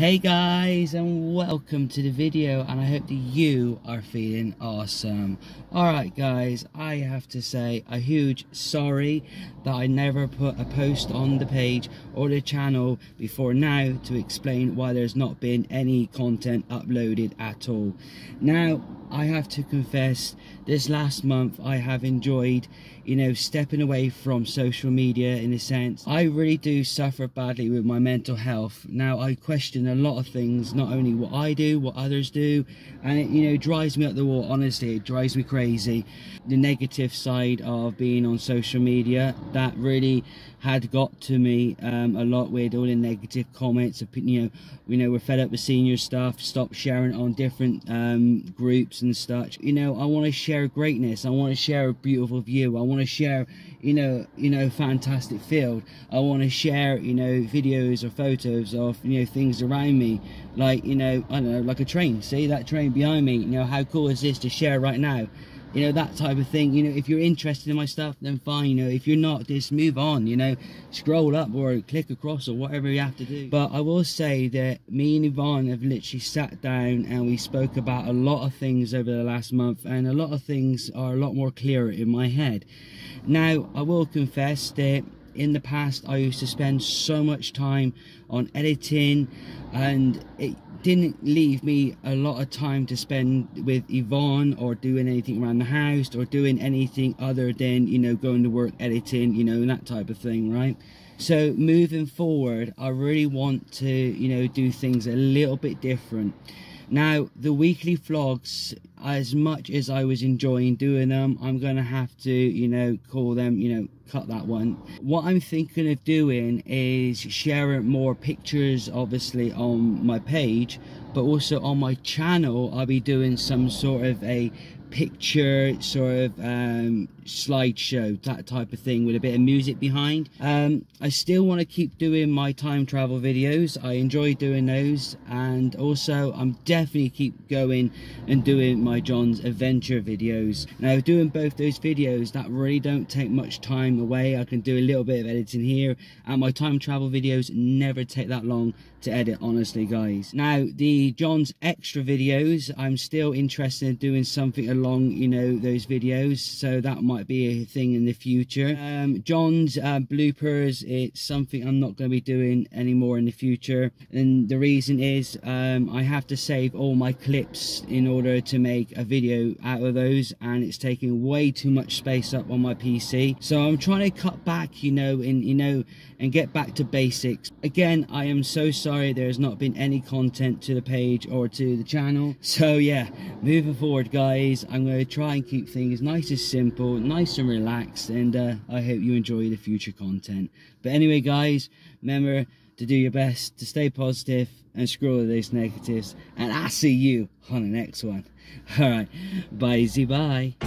Hey guys, and welcome to the video, and I hope that you are feeling awesome. Alright guys, I have to say a huge sorry that I never put a post on the page or the channel before now to explain why there's not been any content uploaded at all. Now, I have to confess, this last month I have enjoyed, you know, stepping away from social media in a sense. I really do suffer badly with my mental health. Now, I question a lot of things, not only what I do, what others do, and it, you know, drives me up the wall, honestly. It drives me crazy. The negative side of being on social media, that really had got to me a lot, with all the negative comments, you know, we're fed up with senior stuff, stop sharing on different groups and such. You know, I want to share greatness, I want to share a beautiful view, I want to share, you know, fantastic field, I want to share, you know, videos or photos of, you know, things around me, like, you know, I don't know, like a train, see that train behind me, you know, how cool is this to share right now? You know, that type of thing. You know, if you're interested in my stuff, then fine. You know, if you're not, just move on, you know, scroll up or click across or whatever you have to do. But I will say that me and Yvonne have literally sat down and we spoke about a lot of things over the last month, and a lot of things are a lot more clearer in my head. Now, I will confess that in the past I used to spend so much time on editing, and it didn't leave me a lot of time to spend with Yvonne or doing anything around the house or doing anything other than, you know, going to work, editing, you know, and that type of thing, right? So moving forward, I really want to, you know, do things a little bit different. Now, the weekly vlogs, as much as I was enjoying doing them, I'm going to have to, you know, call them, you know, cut that one. What I'm thinking of doing is sharing more pictures, obviously, on my page, but also on my channel. I'll be doing some sort of a picture sort of slideshow, that type of thing, with a bit of music behind. I still want to keep doing my time travel videos. I enjoy doing those, and also I'm definitely keep going and doing my John's adventure videos. Now, doing both those videos, that really don't take much time away. I can do a little bit of editing here, and my time travel videos never take that long to edit, honestly guys. Now, the John's extra videos, I'm still interested in doing something along, you know, those videos, so that might be a thing in the future. John's bloopers, it's something I'm not going to be doing anymore in the future, and the reason is I have to save all my clips in order to make a video out of those, and it's taking way too much space up on my PC. So I'm trying to cut back, you know, and get back to basics again. I am so sorry there's not been any content to the page or to the channel. So yeah, moving forward guys, I'm going to try and keep things nice and simple, nice and relaxed, and I hope you enjoy the future content. But anyway guys, remember to do your best to stay positive and scroll those negatives, and I'll see you on the next one. Alright, bye-bye.